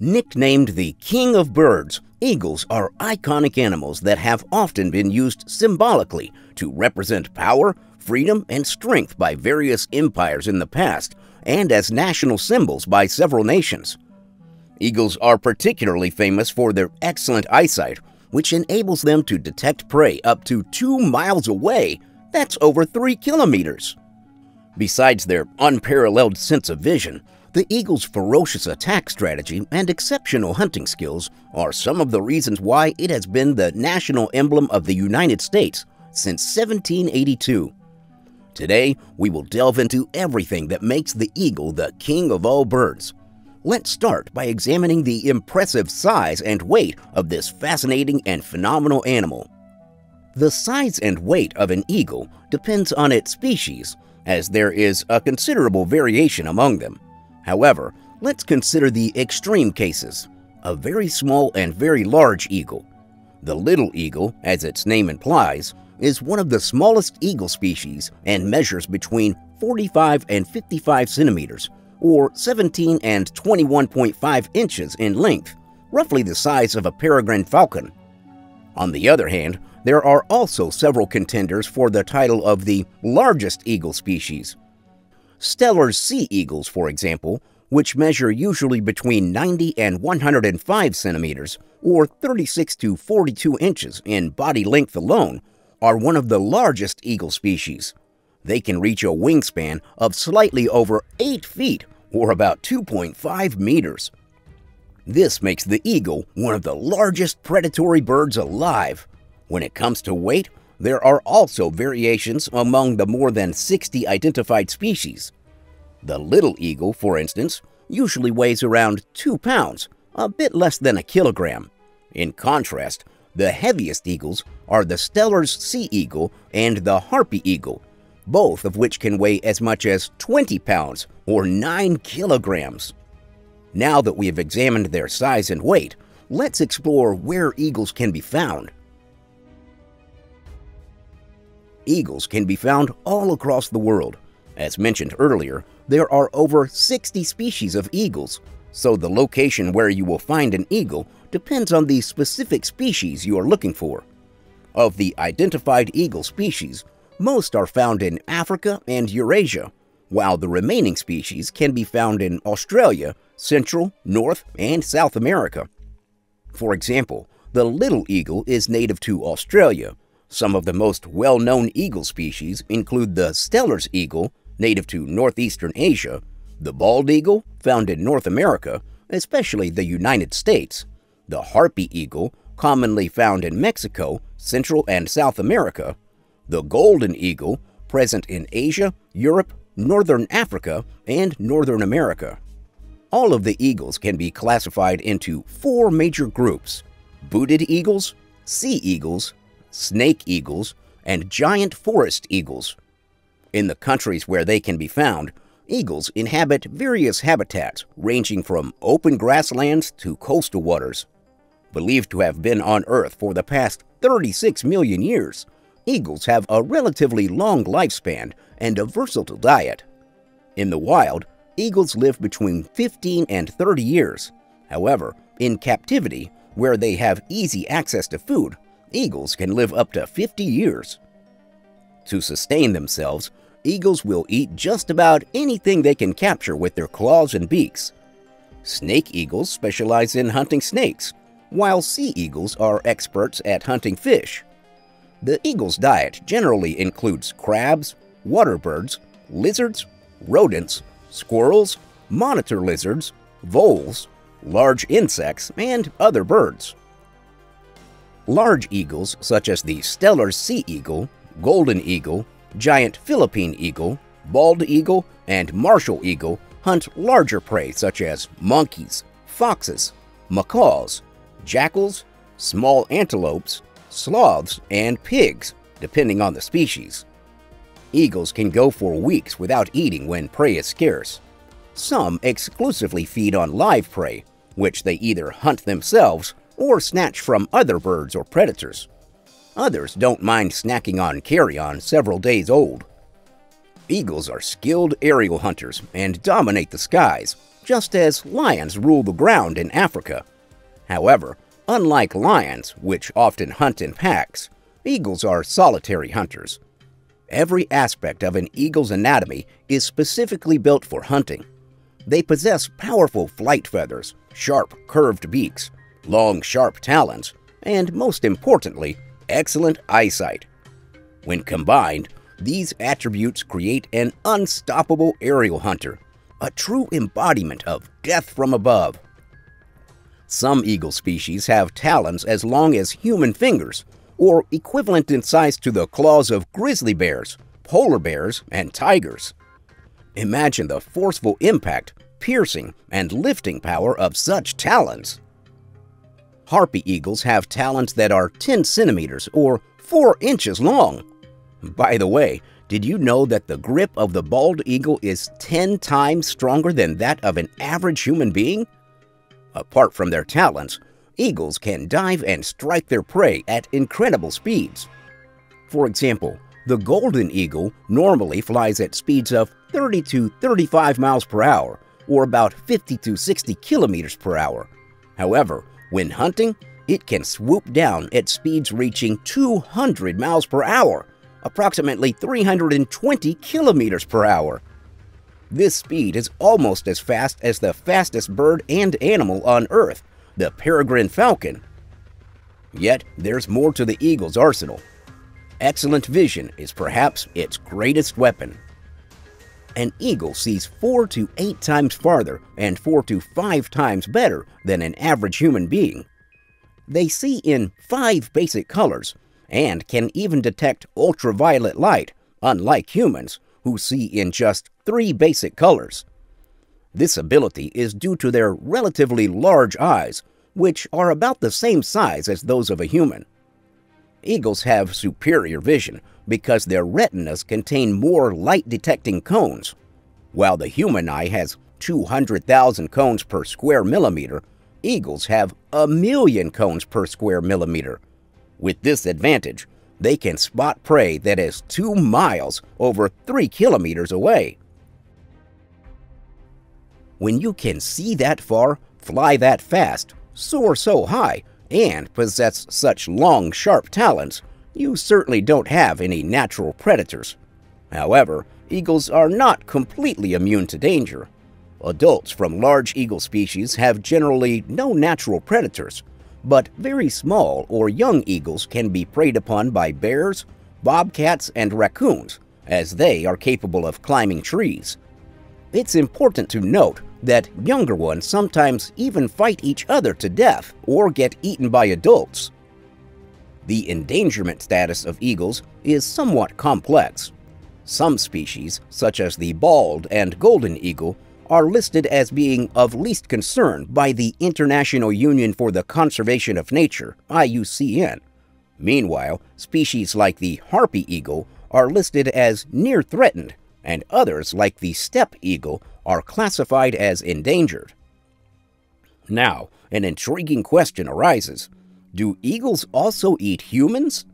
Nicknamed the King of Birds, eagles are iconic animals that have often been used symbolically to represent power, freedom, and strength by various empires in the past, and as national symbols by several nations. Eagles are particularly famous for their excellent eyesight, which enables them to detect prey up to 2 miles away. That's over 3 kilometers. Besides their unparalleled sense of vision, the eagle's ferocious attack strategy and exceptional hunting skills are some of the reasons why it has been the national emblem of the United States since 1782. Today, we will delve into everything that makes the eagle the king of all birds. Let's start by examining the impressive size and weight of this fascinating and phenomenal animal. The size and weight of an eagle depends on its species, as there is a considerable variation among them. However, let's consider the extreme cases: a very small and very large eagle. The little eagle, as its name implies, is one of the smallest eagle species and measures between 45 and 55 centimeters, or 17 and 21.5 inches in length, roughly the size of a peregrine falcon. On the other hand, there are also several contenders for the title of the largest eagle species. Steller's sea eagles, for example, which measure usually between 90 and 105 centimeters, or 36 to 42 inches in body length alone, are one of the largest eagle species. They can reach a wingspan of slightly over 8 feet, or about 2.5 meters. This makes the eagle one of the largest predatory birds alive. When it comes to weight, there are also variations among the more than 60 identified species. The little eagle, for instance, usually weighs around 2 pounds, a bit less than a kilogram. In contrast, the heaviest eagles are the Steller's sea eagle and the harpy eagle, both of which can weigh as much as 20 pounds or 9 kilograms. Now that we have examined their size and weight, let's explore where eagles can be found. Eagles can be found all across the world. As mentioned earlier, there are over 60 species of eagles, so the location where you will find an eagle depends on the specific species you are looking for. Of the identified eagle species, most are found in Africa and Eurasia, while the remaining species can be found in Australia, Central, North, and South America. For example, the little eagle is native to Australia. Some of the most well-known eagle species include the Steller's eagle, native to northeastern Asia, the bald eagle, found in North America, especially the United States, the harpy eagle, commonly found in Mexico, Central and South America, the golden eagle, present in Asia, Europe, Northern Africa, and Northern America. All of the eagles can be classified into 4 major groups: booted eagles, sea eagles, snake eagles, and giant forest eagles. In the countries where they can be found, eagles inhabit various habitats ranging from open grasslands to coastal waters. Believed to have been on Earth for the past 36 million years, eagles have a relatively long lifespan and a versatile diet. In the wild, eagles live between 15 and 30 years. However, in captivity, where they have easy access to food, eagles can live up to 50 years. To sustain themselves, eagles will eat just about anything they can capture with their claws and beaks. Snake eagles specialize in hunting snakes, while sea eagles are experts at hunting fish. The eagle's diet generally includes crabs, water birds, lizards, rodents, squirrels, monitor lizards, voles, large insects, and other birds. Large eagles such as the Steller's sea eagle, golden eagle, giant Philippine eagle, bald eagle, and Martial eagle hunt larger prey such as monkeys, foxes, macaws, jackals, small antelopes, sloths, and pigs, depending on the species. Eagles can go for weeks without eating when prey is scarce. Some exclusively feed on live prey, which they either hunt themselves or snatch from other birds or predators. Others don't mind snacking on carrion several days old. Eagles are skilled aerial hunters and dominate the skies, just as lions rule the ground in Africa. However, unlike lions, which often hunt in packs, eagles are solitary hunters. Every aspect of an eagle's anatomy is specifically built for hunting. They possess powerful flight feathers, sharp, curved beaks, long, sharp talons, and most importantly, excellent eyesight. When combined, these attributes create an unstoppable aerial hunter, a true embodiment of death from above. Some eagle species have talons as long as human fingers, or equivalent in size to the claws of grizzly bears, polar bears, and tigers. Imagine the forceful impact, piercing, and lifting power of such talons. Harpy eagles have talons that are 10 centimeters or 4 inches long. By the way, did you know that the grip of the bald eagle is 10 times stronger than that of an average human being? Apart from their talons, eagles can dive and strike their prey at incredible speeds. For example, the golden eagle normally flies at speeds of 30 to 35 miles per hour, or about 50 to 60 kilometers per hour. However, when hunting, it can swoop down at speeds reaching 200 miles per hour, approximately 320 kilometers per hour. This speed is almost as fast as the fastest bird and animal on Earth, the peregrine falcon. Yet, there's more to the eagle's arsenal. Excellent vision is perhaps its greatest weapon. An eagle sees 4 to 8 times farther and 4 to 5 times better than an average human being. They see in 5 basic colors and can even detect ultraviolet light, unlike humans, who see in just 3 basic colors. This ability is due to their relatively large eyes, which are about the same size as those of a human. Eagles have superior vision because their retinas contain more light-detecting cones. While the human eye has 200,000 cones per square millimeter, eagles have 1,000,000 cones per square millimeter. With this advantage, they can spot prey that is 2 miles over 3 kilometers away. When you can see that far, fly that fast, soar so high, and possess such long, sharp talons, you certainly don't have any natural predators. However, eagles are not completely immune to danger. Adults from large eagle species have generally no natural predators, but very small or young eagles can be preyed upon by bears, bobcats, and raccoons, as they are capable of climbing trees. It's important to note that younger ones sometimes even fight each other to death or get eaten by adults. The endangerment status of eagles is somewhat complex. Some species, such as the bald and golden eagle, are listed as being of least concern by the International Union for the Conservation of Nature, IUCN. Meanwhile, species like the harpy eagle are listed as near threatened, and others, like the steppe eagle, are classified as endangered. Now, an intriguing question arises. Do eagles also eat humans?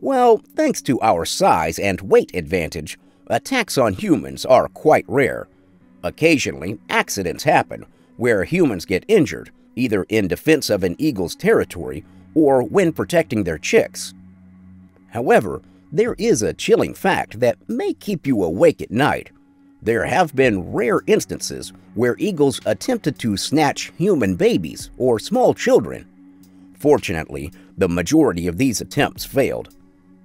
Well, thanks to our size and weight advantage, attacks on humans are quite rare. Occasionally, accidents happen where humans get injured, either in defense of an eagle's territory or when protecting their chicks. However, there is a chilling fact that may keep you awake at night. There have been rare instances where eagles attempted to snatch human babies or small children. Fortunately, the majority of these attempts failed.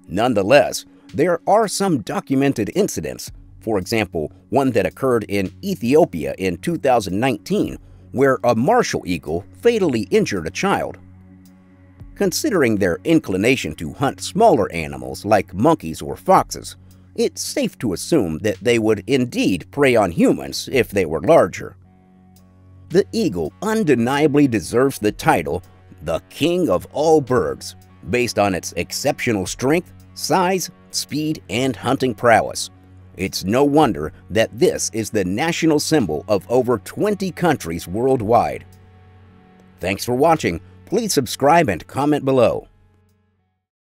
Nonetheless, there are some documented incidents, for example, one that occurred in Ethiopia in 2019, where a martial eagle fatally injured a child. Considering their inclination to hunt smaller animals like monkeys or foxes, it's safe to assume that they would indeed prey on humans if they were larger. The eagle undeniably deserves the title, the King of All Birds, based on its exceptional strength, size, speed, and hunting prowess. It's no wonder that this is the national symbol of over 20 countries worldwide. Thanks for watching. Please subscribe and comment below.